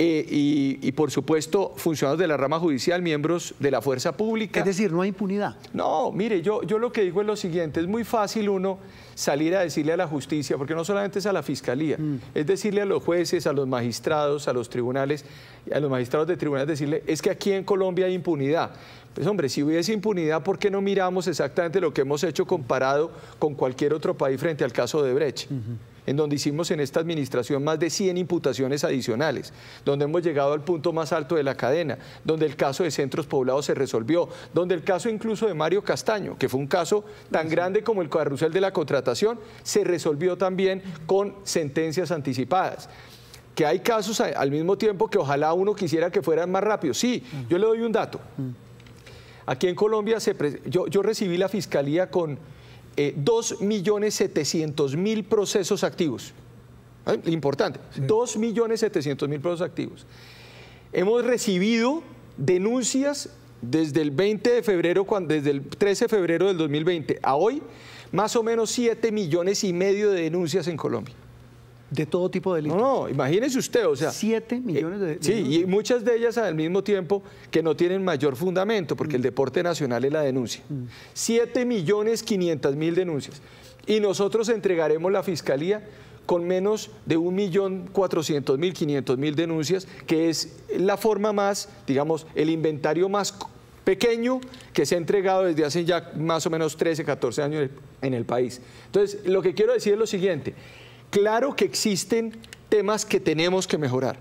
y por supuesto funcionarios de la rama judicial, miembros de la fuerza pública. Es decir, no hay impunidad. No, mire, yo lo que digo es lo siguiente, es muy fácil uno salir a decirle a la justicia, porque no solamente es a la fiscalía, es decirle a los jueces, a los magistrados, a los tribunales, a los magistrados de tribunales, decirle, es que aquí en Colombia hay impunidad. Pues hombre, si hubiese impunidad, ¿por qué no miramos exactamente lo que hemos hecho comparado con cualquier otro país frente al caso de Odebrecht? En donde hicimos en esta administración más de 100 imputaciones adicionales, donde hemos llegado al punto más alto de la cadena, donde el caso de centros poblados se resolvió, donde el caso incluso de Mario Castaño, que fue un caso tan grande como el carrusel de la contratación, se resolvió también con sentencias anticipadas. Que hay casos al mismo tiempo que ojalá uno quisiera que fueran más rápidos. Sí, yo le doy un dato. Aquí en Colombia, yo recibí la Fiscalía con 2.700.000 procesos activos. Importante, 2.700.000 procesos activos. Hemos recibido denuncias desde el 13 de febrero del 2020 a hoy, más o menos 7,5 millones de denuncias en Colombia. De todo tipo de delitos. No, imagínese usted, o sea... 7 millones de delitos. Sí, y muchas de ellas al mismo tiempo que no tienen mayor fundamento, porque el deporte nacional es la denuncia. 7.500.000 denuncias. Y nosotros entregaremos la Fiscalía con menos de 1.400.000, 500.000 denuncias, que es la forma más, digamos, el inventario más pequeño que se ha entregado desde hace ya más o menos 13, 14 años en el país. Entonces, lo que quiero decir es lo siguiente... Claro que existen temas que tenemos que mejorar,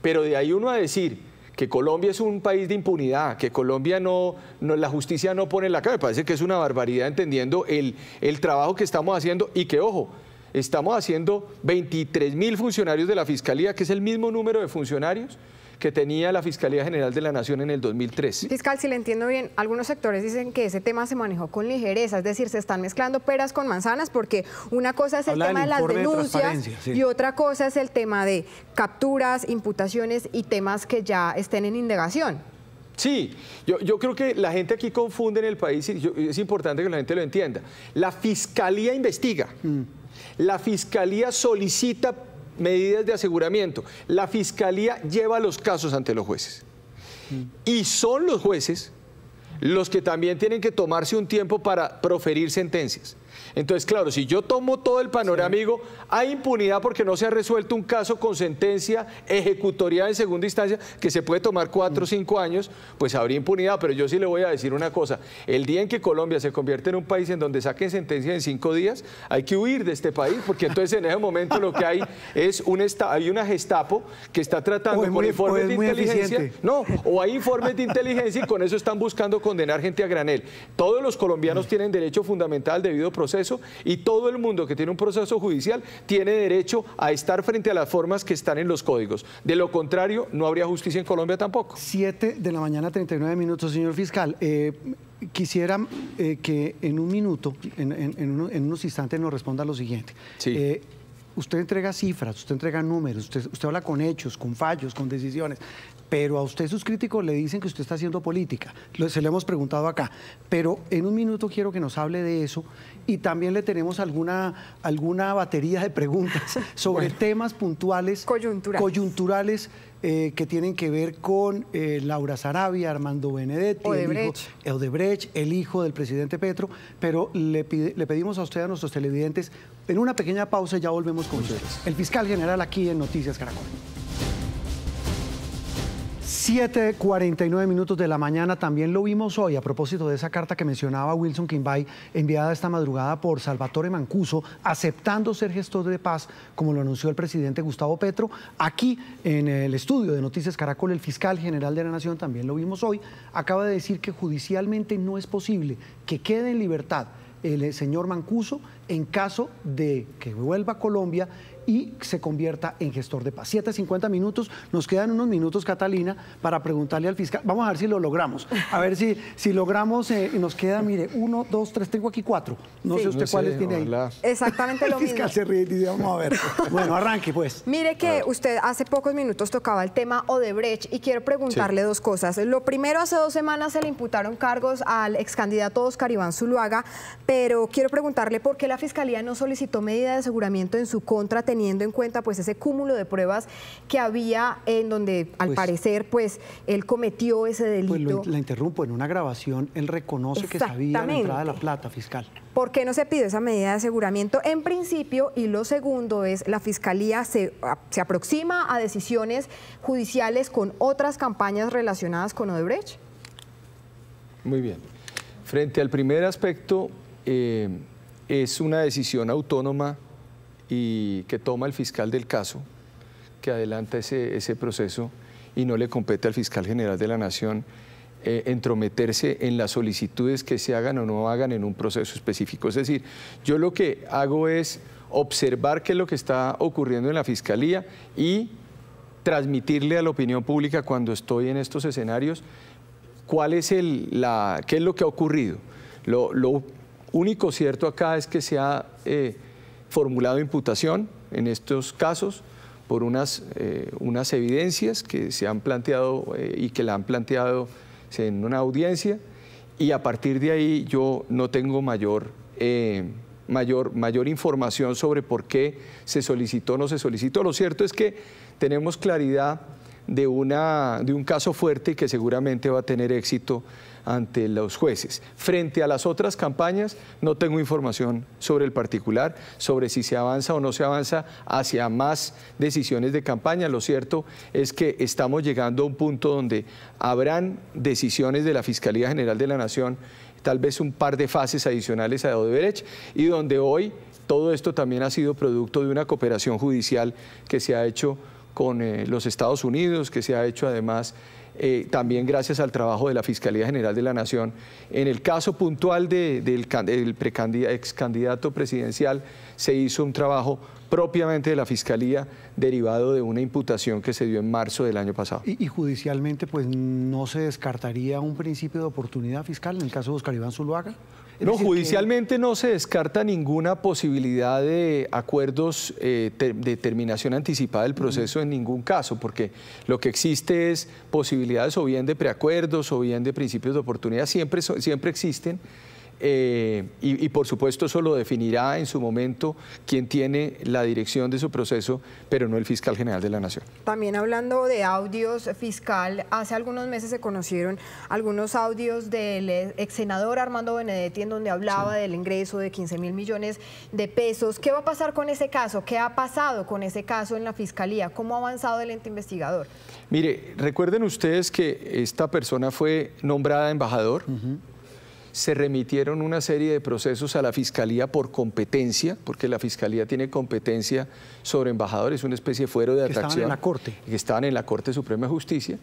pero de ahí uno a decir que Colombia es un país de impunidad, que Colombia la justicia no pone la cara, me parece que es una barbaridad entendiendo el trabajo que estamos haciendo y que, ojo, estamos haciendo 23.000 funcionarios de la Fiscalía, que es el mismo número de funcionarios que tenía la Fiscalía General de la Nación en el 2003. Fiscal, si le entiendo bien, algunos sectores dicen que ese tema se manejó con ligereza, es decir, se están mezclando peras con manzanas, porque una cosa es el tema de las denuncias y otra cosa es el tema de capturas, imputaciones y temas que ya estén en indagación. Sí, yo creo que la gente aquí confunde en el país y es importante que la gente lo entienda. La Fiscalía investiga, la Fiscalía solicita medidas de aseguramiento. La Fiscalía lleva los casos ante los jueces. Y son los jueces los que también tienen que tomarse un tiempo para proferir sentencias. Entonces, claro, si yo tomo todo el panorama y digo, hay impunidad porque no se ha resuelto un caso con sentencia ejecutoria en segunda instancia, que se puede tomar 4 o 5 años, pues habría impunidad. Pero yo sí le voy a decir una cosa, el día en que Colombia se convierte en un país en donde saquen sentencia en 5 días, hay que huir de este país, porque entonces en ese momento lo que hay es una Gestapo que está tratando con informes de inteligencia. O hay informes de inteligencia y con eso están buscando condenar gente a granel. Todos los colombianos tienen derecho fundamental al debido proceso, y todo el mundo que tiene un proceso judicial tiene derecho a estar frente a las formas que están en los códigos. De lo contrario, no habría justicia en Colombia tampoco. 7:39 de la mañana, señor fiscal. Quisiera que en un minuto, en unos instantes, nos responda lo siguiente. Usted entrega cifras, usted entrega números, usted habla con hechos, con fallos, con decisiones, pero a usted sus críticos le dicen que usted está haciendo política. Se le hemos preguntado acá, pero en un minuto quiero que nos hable de eso y también le tenemos alguna batería de preguntas sobre temas puntuales, coyunturales que tienen que ver con Laura Sarabia, Armando Benedetti, Odebrecht, el hijo del presidente Petro, pero le pedimos a usted, a nuestros televidentes, en una pequeña pausa y ya volvemos con ustedes. El fiscal general aquí en Noticias Caracol. 7:49 minutos de la mañana, también lo vimos hoy a propósito de esa carta que mencionaba Wilson Quimbay, enviada esta madrugada por Salvatore Mancuso, aceptando ser gestor de paz, como lo anunció el presidente Gustavo Petro. Aquí en el estudio de Noticias Caracol, el fiscal general de la Nación, también lo vimos hoy, acaba de decir que judicialmente no es posible que quede en libertad el señor Mancuso en caso de que vuelva a Colombia y se convierta en gestor de paz. 7:50 minutos, nos quedan unos minutos, Catalina, para preguntarle al fiscal. Vamos a ver si lo logramos, a ver si logramos, nos queda, mire, 1, 2, 3, tengo aquí 4, no sé usted cuáles tiene ahí. Exactamente lo mismo. El fiscal se ríe y dice, vamos a ver. Bueno, arranque pues. Mire que usted hace pocos minutos tocaba el tema Odebrecht y quiero preguntarle dos cosas. Lo primero, hace 2 semanas se le imputaron cargos al excandidato Oscar Iván Zuluaga, pero quiero preguntarle por qué la Fiscalía no solicitó medida de aseguramiento en su contra, teniendo en cuenta pues ese cúmulo de pruebas que había en donde al parecer pues él cometió ese delito. Pues la interrumpo, en una grabación él reconoce que sabía la entrada de la plata, fiscal. ¿Por qué no se pidió esa medida de aseguramiento en principio? Y lo segundo es, la Fiscalía se aproxima a decisiones judiciales con otras campañas relacionadas con Odebrecht. Muy bien. Frente al primer aspecto, es una decisión autónoma y que toma el fiscal del caso, que adelanta ese proceso, y no le compete al fiscal general de la Nación entrometerse en las solicitudes que se hagan o no hagan en un proceso específico. Es decir, yo lo que hago es observar qué es lo que está ocurriendo en la Fiscalía y transmitirle a la opinión pública cuando estoy en estos escenarios cuál es qué es lo que ha ocurrido. Lo único cierto acá es que se ha formulado imputación en estos casos por unas evidencias que se han planteado y que la han planteado en una audiencia, y a partir de ahí yo no tengo mayor información sobre por qué se solicitó o no se solicitó. Lo cierto es que tenemos claridad de un caso fuerte y que seguramente va a tener éxito ante los jueces. Frente a las otras campañas, no tengo información sobre el particular, sobre si se avanza o no se avanza hacia más decisiones de campaña. Lo cierto es que estamos llegando a un punto donde habrán decisiones de la Fiscalía General de la Nación, tal vez un par de fases adicionales a Odebrecht, y donde hoy todo esto también ha sido producto de una cooperación judicial que se ha hecho con los Estados Unidos, que se ha hecho además también gracias al trabajo de la Fiscalía General de la Nación. En el caso puntual del excandidato presidencial se hizo un trabajo propiamente de la Fiscalía derivado de una imputación que se dio en marzo del año pasado. Y judicialmente pues no se descartaría un principio de oportunidad fiscal en el caso de Oscar Iván Zuluaga. No, judicialmente no se descarta ninguna posibilidad de acuerdos de terminación anticipada del proceso en ningún caso, porque lo que existe es posibilidades o bien de preacuerdos o bien de principios de oportunidad, siempre existen. Y por supuesto eso lo definirá en su momento quien tiene la dirección de su proceso, pero no el fiscal general de la Nación. También hablando de audios, fiscal, hace algunos meses se conocieron algunos audios del ex senador Armando Benedetti en donde hablaba del ingreso de 15.000 millones de pesos. ¿Qué va a pasar con ese caso? ¿Qué ha pasado con ese caso en la Fiscalía? ¿Cómo ha avanzado el ente investigador? Mire, recuerden ustedes que esta persona fue nombrada embajador. Se remitieron una serie de procesos a la Fiscalía por competencia, porque la Fiscalía tiene competencia sobre embajadores, una especie de fuero de atracción. Estaban en la Corte. Que estaban en la Corte Suprema de Justicia.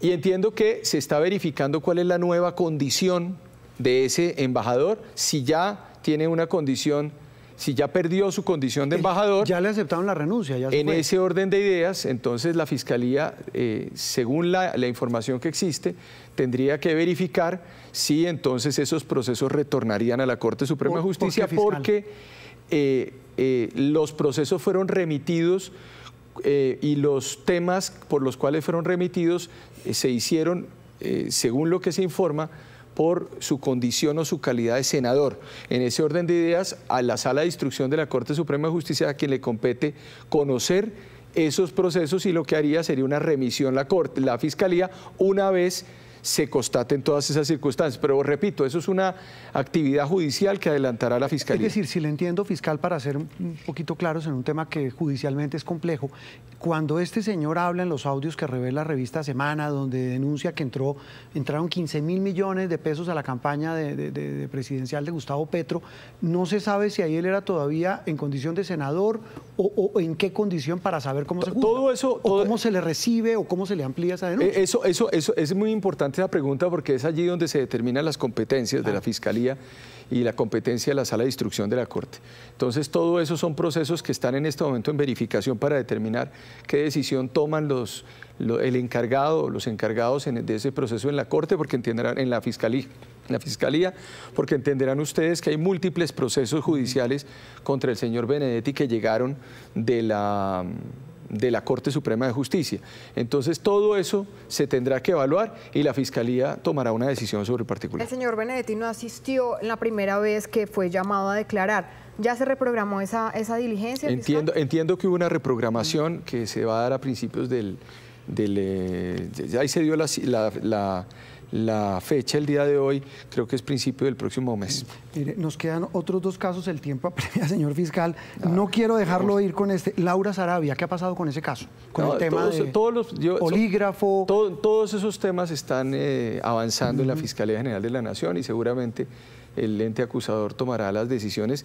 Y entiendo que se está verificando cuál es la nueva condición de ese embajador, si ya tiene una condición, si ya perdió su condición de embajador. Ya le aceptaron la renuncia. Ya se en fue. Ese orden de ideas, entonces la Fiscalía, según la información que existe, tendría que verificar si entonces esos procesos retornarían a la Corte Suprema de Justicia, porque los procesos fueron remitidos y los temas por los cuales fueron remitidos se hicieron, según lo que se informa, por su condición o su calidad de senador. En ese orden de ideas, a la Sala de Instrucción de la Corte Suprema de Justicia, a quien le compete conocer esos procesos, y lo que haría sería una remisión la Fiscalía una vez se constaten todas esas circunstancias. Pero repito, eso es una actividad judicial que adelantará la Fiscalía. Es decir, si le entiendo, fiscal, para ser un poquito claros en un tema que judicialmente es complejo, cuando este señor habla en los audios que revela Revista Semana, donde denuncia que entraron 15.000 millones de pesos a la campaña de presidencial de Gustavo Petro, no se sabe si ahí él era todavía en condición de senador o en qué condición, para saber cómo se juzga, todo eso, o cómo se le recibe o cómo se le amplía esa denuncia. Eso es muy importante, esa pregunta, porque es allí donde se determinan las competencias de la Fiscalía y la competencia de la Sala de Instrucción de la Corte. Entonces, todo eso son procesos que están en este momento en verificación para determinar qué decisión toman el encargado, los encargados de ese proceso en la Corte, porque entenderán, en la Fiscalía, porque entenderán ustedes que hay múltiples procesos judiciales contra el señor Benedetti que llegaron de la Corte Suprema de Justicia. Entonces, todo eso se tendrá que evaluar y la Fiscalía tomará una decisión sobre el particular. El señor Benedetti no asistió la primera vez que fue llamado a declarar. ¿Ya se reprogramó esa diligencia, fiscal? Entiendo que hubo una reprogramación que se va a dar a principios ahí se dio la fecha el día de hoy, creo que es principio del próximo mes. Mire, nos quedan otros dos casos, el tiempo apremia, señor fiscal. No quiero dejarlo ir con este. Laura Sarabia, ¿qué ha pasado con ese caso? Con el tema polígrafo. Todos esos temas están avanzando en la Fiscalía General de la Nación, y seguramente el ente acusador tomará las decisiones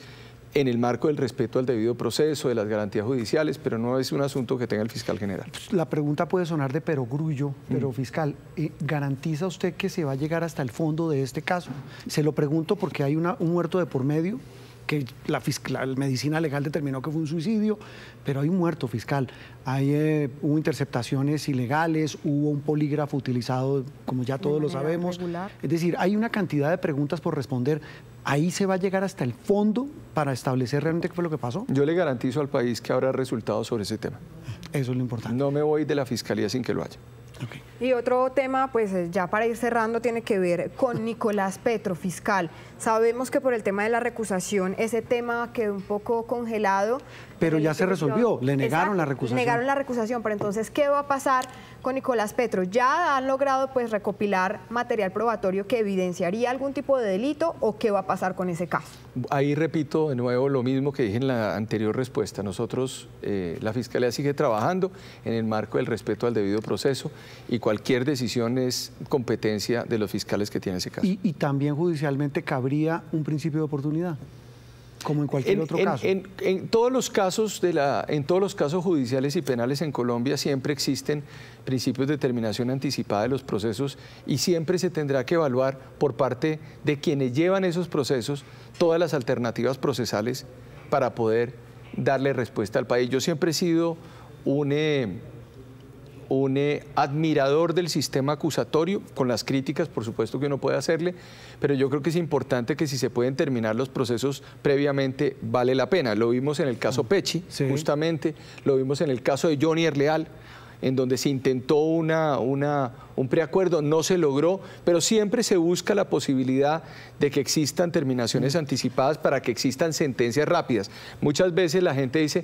en el marco del respeto al debido proceso, de las garantías judiciales, pero no es un asunto que tenga el fiscal general. La pregunta puede sonar de perogrullo, pero fiscal, ¿garantiza usted que se va a llegar hasta el fondo de este caso? Se lo pregunto porque hay un muerto de por medio, que la medicina legal determinó que fue un suicidio, pero hay un muerto, fiscal. Hubo interceptaciones ilegales, hubo un polígrafo utilizado, como ya todos lo sabemos. Regular. Es decir, hay una cantidad de preguntas por responder. ¿Ahí se va a llegar hasta el fondo para establecer realmente qué fue lo que pasó? Yo le garantizo al país que habrá resultados sobre ese tema. Eso es lo importante. No me voy de la Fiscalía sin que lo haya. Okay. Y otro tema, pues ya para ir cerrando, tiene que ver con Nicolás Petro, fiscal. Sabemos que por el tema de la recusación, ese tema quedó un poco congelado. Pero ya se resolvió, le negaron la recusación. Negaron la recusación, pero entonces, ¿qué va a pasar con Nicolás Petro? ¿Ya han logrado, pues, recopilar material probatorio que evidenciaría algún tipo de delito, o qué va a pasar con ese caso? Ahí repito de nuevo lo mismo que dije en la anterior respuesta. Nosotros, la Fiscalía sigue trabajando en el marco del respeto al debido proceso, y cualquier decisión es competencia de los fiscales que tienen ese caso. Y también judicialmente cabría un principio de oportunidad, como en cualquier otro caso. En todos los casos judiciales y penales en Colombia siempre existen principios de terminación anticipada de los procesos, y siempre se tendrá que evaluar por parte de quienes llevan esos procesos todas las alternativas procesales para poder darle respuesta al país. Yo siempre he sido un admirador del sistema acusatorio, con las críticas, por supuesto, que uno puede hacerle, pero yo creo que es importante que si se pueden terminar los procesos previamente, vale la pena. Lo vimos en el caso Pecci, justamente, lo vimos en el caso de Johnny Erleal, en donde se intentó un preacuerdo, no se logró, pero siempre se busca la posibilidad de que existan terminaciones anticipadas para que existan sentencias rápidas. Muchas veces la gente dice,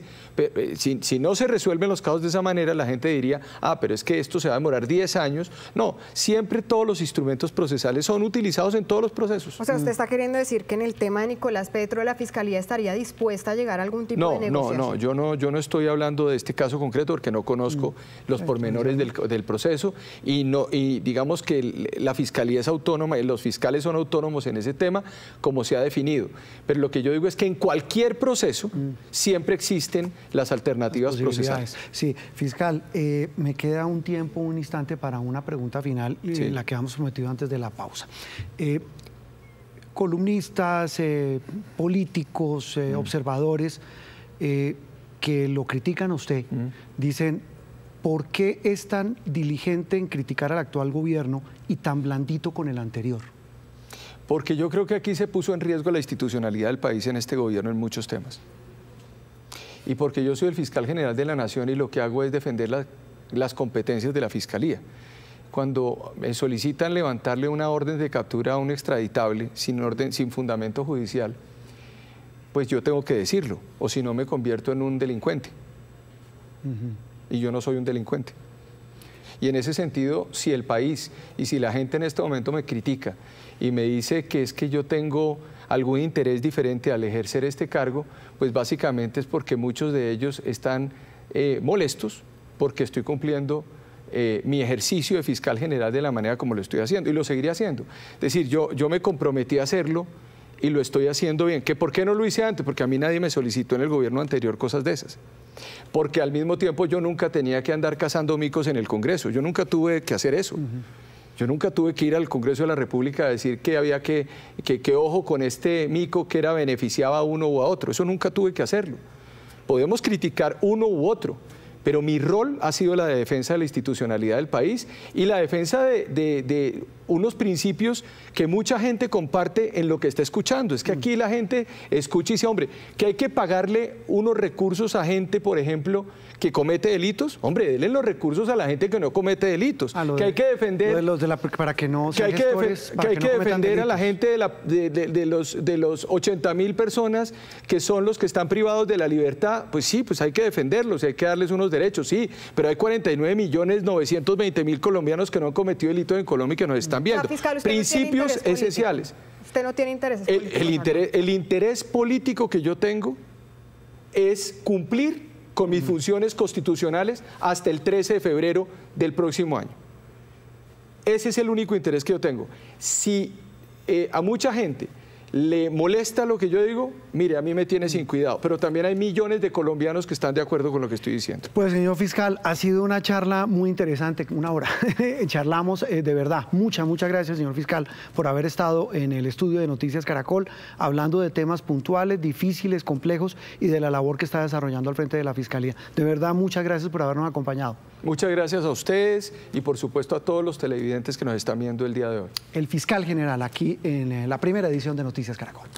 si no se resuelven los casos de esa manera, la gente diría, pero es que esto se va a demorar 10 años. No, siempre todos los instrumentos procesales son utilizados en todos los procesos. O sea, usted está queriendo decir que en el tema de Nicolás Petro, ¿la Fiscalía estaría dispuesta a llegar a algún tipo de negociación? No, yo no estoy hablando de este caso concreto porque no conozco los pormenores del proceso, y digamos que la Fiscalía es autónoma y los fiscales son autónomos en ese tema, como se ha definido. Pero lo que yo digo es que en cualquier proceso siempre existen las alternativas procesales. Sí, fiscal, me queda un tiempo, un instante para una pregunta final, la que habíamos prometido antes de la pausa. Columnistas, políticos, observadores que lo critican a usted, dicen... ¿Por qué es tan diligente en criticar al actual gobierno y tan blandito con el anterior? Porque yo creo que aquí se puso en riesgo la institucionalidad del país en este gobierno en muchos temas. y porque yo soy el fiscal general de la Nación y lo que hago es defender las competencias de la Fiscalía. Cuando me solicitan levantarle una orden de captura a un extraditable sin fundamento judicial, pues yo tengo que decirlo, o si no me convierto en un delincuente. Uh-huh. Y yo no soy un delincuente. Y en ese sentido, si el país y si la gente en este momento me critica y me dice que es que yo tengo algún interés diferente al ejercer este cargo, pues básicamente es porque muchos de ellos están molestos porque estoy cumpliendo mi ejercicio de fiscal general de la manera como lo estoy haciendo, y lo seguiré haciendo. Es decir, yo me comprometí a hacerlo y lo estoy haciendo bien. ¿Que por qué no lo hice antes? Porque a mí nadie me solicitó en el gobierno anterior cosas de esas. Porque al mismo tiempo yo nunca tenía que andar cazando micos en el Congreso, yo nunca tuve que hacer eso. Uh-huh. Yo nunca tuve que ir al Congreso de la República a decir que había que ojo con este mico que era beneficiaba a uno u a otro. Eso nunca tuve que hacerlo. Podemos criticar uno u otro, pero mi rol ha sido la de defensa de la institucionalidad del país y la defensa de unos principios que mucha gente comparte en lo que está escuchando. Es que aquí la gente escucha y dice, hombre, que hay que pagarle unos recursos a gente, por ejemplo, que comete delitos. Hombre, denle los recursos a la gente que no comete delitos. Que hay que defender para que no sean gestores, para que no cometan delitos. Que hay que defender a la gente de los 80.000 personas que son los que están privados de la libertad. Pues sí, pues hay que defenderlos, hay que darles unos derechos, sí, pero hay 49.920.000 colombianos que no han cometido delito en Colombia y que nos están viendo. Fiscal, principios esenciales. Usted no tiene intereses políticos. El interés político que yo tengo es cumplir con mis funciones constitucionales hasta el 13 de febrero del próximo año. Ese es el único interés que yo tengo. Si a mucha gente le molesta lo que yo digo, mire, a mí me tiene sin cuidado, pero también hay millones de colombianos que están de acuerdo con lo que estoy diciendo. Pues, señor fiscal, ha sido una charla muy interesante, una hora, charlamos de verdad. Muchas gracias, señor fiscal, por haber estado en el estudio de Noticias Caracol, hablando de temas puntuales, difíciles, complejos, y de la labor que está desarrollando al frente de la Fiscalía. De verdad, muchas gracias por habernos acompañado. Muchas gracias a ustedes y, por supuesto, a todos los televidentes que nos están viendo el día de hoy. El fiscal general, aquí en la primera edición de Noticias Caracol.